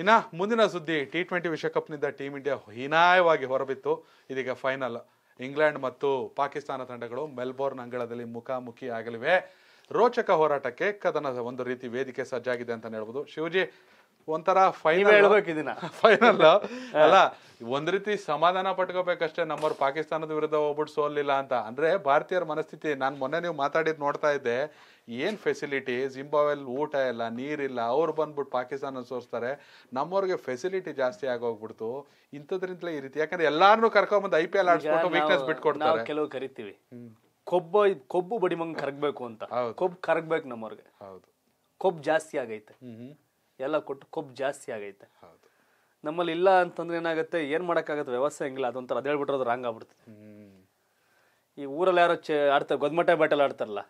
ಇನ್ನು ಮುಂದಿನ ಸುದ್ದಿ ಟಿ20 ವಿಶ್ವಕಪ್ನಿಂದ ಟೀಮ್ ಇಂಡಿಯಾ ಹೀನಾಯವಾಗಿ ಹೊರಬಿತ್ತು. ಇದೀಗ ಫೈನಲ್ ಇಂಗ್ಲೆಂಡ್ ಮತ್ತು ಪಾಕಿಸ್ತಾನ ತಂಡಗಳು ಮೆಲ್ಬೋರ್ನ್ ಅಂಗಳದಲ್ಲಿ ಮುಖಾಮುಖಿ ಆಗಲಿವೆ. ರೋಚಕ ಹೋರಾಟಕ್ಕೆ ಕದನ ಒಂದು ರೀತಿ ವೇದಿಕೆ ಸಜ್ಜಾಗಿದೆ ಅಂತ ಹೇಳ್ಬೋದು. ಶಿವಜಿ, ಒಂಥರ ಫೈನಲ್ ಅಲ್ಲ, ಒಂದ್ ರೀತಿ ಸಮಾಧಾನ ಪಟ್ಕೋಬೇಕಷ್ಟೇ. ನಮ್ಮವ್ರು ಪಾಕಿಸ್ತಾನದ ವಿರುದ್ಧ ಹೋಗ್ಬಿಟ್ಟು ಸೋಲಿಲ್ಲ ಅಂತ ಅಂದ್ರೆ ಭಾರತೀಯರ ಮನಸ್ಥಿತಿ ನಾನು ಮೊನ್ನೆ ನೀವು ಮಾತಾಡಿದ್ ನೋಡ್ತಾ ಇದ್ದೆ. ಏನ್ ಫೆಸಿಲಿಟಿ, ಜಿಂಬಾವೆಲ್ ಊಟ ಇಲ್ಲ, ನೀರಿಲ್ಲ, ಅವ್ರು ಬಂದ್ಬಿಟ್ಟು ಪಾಕಿಸ್ತಾನ ಸೋರಿಸ್ತಾರೆ. ನಮ್ಮವ್ರಿಗೆ ಫೆಸಿಲಿಟಿ ಜಾಸ್ತಿ ಆಗೋಗ್ಬಿಡ್ತು. ಇಂಥದ್ರಿಂದಲೇ ಈ ರೀತಿ, ಯಾಕಂದ್ರೆ ಎಲ್ಲಾರನ್ನೂ ಕರ್ಕೊಂಡ್ಬಂದು IPL ಆಡ್ಸ್ಬಿಟ್ಟು ವೀಕ್ನೆಸ್ ಬಿಟ್ಕೊಡ್ತಾರೆ. ಕೆಲವು ಕರಿತೀವಿ ಕೊಬ್ಬು ಬಡಿಮಂಗ್ ಕರಗಬೇಕು ಅಂತ. ಕೊಬ್ಬು ಕರಗಬೇಕು ನಮ್ಮವ್ರಿಗೆ. ಹೌದು, ಕೊಬ್ಬು ಜಾಸ್ತಿ ಆಗೈತೆ, ಎಲ್ಲ ಕೊಟ್ಟು ಕೊಬ್ಬು ಜಾಸ್ತಿ ಆಗೈತೆ ನಮ್ಮಲ್ಲಿ. ಇಲ್ಲ ಅಂತಂದ್ರೆ ಏನಾಗುತ್ತೆ, ಏನ್ ಮಾಡಕ್ಕಾಗತ್ತೆ, ವ್ಯವಸ್ಥೆ ಹೆಂಗಿಲ್ಲ. ಅದೊಂಥರ ಅದ್ ಹೇಳ್ಬಿಟ್ರೆ ರಾಂಗ್ ಆಗ್ಬಿಡ್ತದೆ. ಈ ಊರಲ್ಲಿ ಯಾರೋ ಆಡ್ತಾರೆ, ಗೊದ್ಮಟೆ ಬ್ಯಾಟಲ್ ಆಡ್ತಾರಲ್ಲ,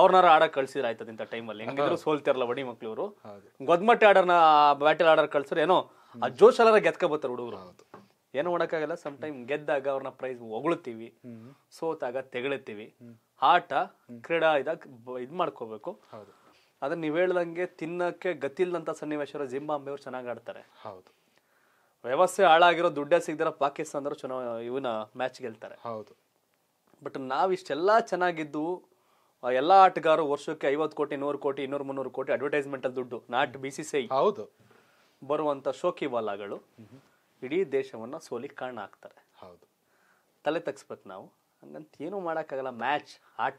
ಅವ್ರನ್ನಾರ ಆಡಕ್ ಕಳ್ಸಿದ್ರೆ ಆಯ್ತದ. ಇಂಥ ಟೈಮಲ್ಲಿ ಹೆಂಗಿದ್ರು ಸೋಲ್ತಿರಲ್ಲ ಬಡಿ ಮಕ್ಳು. ಇವರು ಗೊದ್ಮಟ್ಟೆ ಆಡೋರ್ನ ಬ್ಯಾಟಲ್ ಆಡೋರ್ ಕಳ್ಸಿದ್ರೆ ಏನೋ ಆ ಜೋಶ್ ಎಲ್ಲಾರ ಗೆದ್ಕ ಬರ್ತಾರೆ ಹುಡುಗರು. ಏನೋ ಮಾಡೋಕ್ಕಾಗಲ್ಲ. ಸಮ್ ಟೈಮ್ ಗೆದ್ದಾಗ ಅವ್ರನ್ನ ಪ್ರೈಸ್ ಹೊಗಳ್ತೀವಿ, ಸೋತಾಗ ತೆಗಳ್ತೀವಿ. ಆಟ ಕ್ರೀಡಾ ಇದ್ ಮಾಡ್ಕೋಬೇಕು. ಅದನ್ನ ನೀವ್ ಹೇಳ್ದಂಗೆ ತಿನ್ನಕ್ಕೆ ಗತಿಲ್ಲಂತ ಸನ್ನಿವೇಶ ಜಿಂಬಾಬ್ವೆ ಅವ್ರು ಚೆನ್ನಾಗಿ ಆಡ್ತಾರೆ. ಹೌದು, ವ್ಯವಸ್ಥೆ ಹಾಳಾಗಿರೋ, ದುಡ್ಡೇ ಸಿಗದಿರೋ ಪಾಕಿಸ್ತಾನದವ್ರು ಚೆನ್ನಾಗಿ ಇವನ್ನ ಮ್ಯಾಚ್ ಗೆಲ್ತಾರೆ. ಹೌದು, ಬಟ್ ನಾವಿಷ್ಟೆಲ್ಲಾ ಚೆನ್ನಾಗಿದ್ದು, ಎಲ್ಲಾ ಆಟಗಾರರು ವರ್ಷಕ್ಕೆ 50 ಕೋಟಿ, 100 ಕೋಟಿ, 200-300 ಕೋಟಿ ಅಡ್ವರ್ಟೈಸ್ಮೆಂಟ್ ಅಲ್ಲಿ ದುಡ್ಡು, ನಾಟ್ BCCI ಬರುವಂತ ಶೋಕಿ ಬಾಲಗಳು ಇಡೀ ದೇಶವನ್ನ ಸೋಲಿಗೆ ಕಾರಣ ಆಗ್ತಾರೆ. ಹೌದು, ತಲೆ ತಗ್ಸ್ಬೇಕು ನಾವು. ಹಂಗಂತ ಏನು ಮಾಡೋಕ್ಕಾಗಲ್ಲ. ಮ್ಯಾಚ್ ಆಟ,